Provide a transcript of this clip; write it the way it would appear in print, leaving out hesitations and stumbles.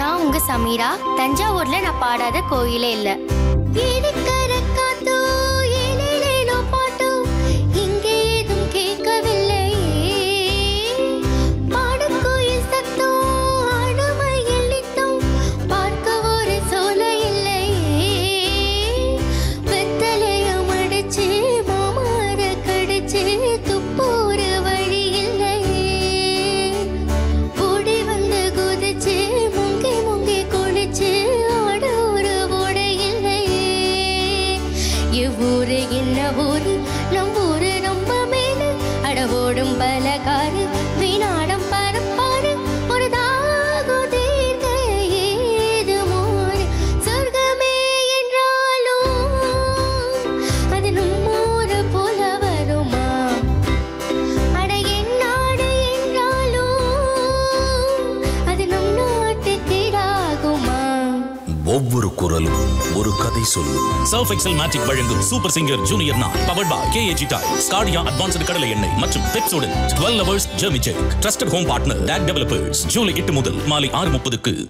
நான் உங்க சமீரா. தஞ்சாவூர்ல நான் பாடாத கோயிலே இல்ல. Surf Excel Magic வழங்கும் super singer junior 4 powered by KAG Tile ஸ்கார்டியா அட்வான்ஸ்டு கடலை எண்ணெய் மற்றும் Pepsodent 12 hours Jeremy check trusted home partner dot developers ஜூலை 8 முதல் மாலை 6:30 க்கு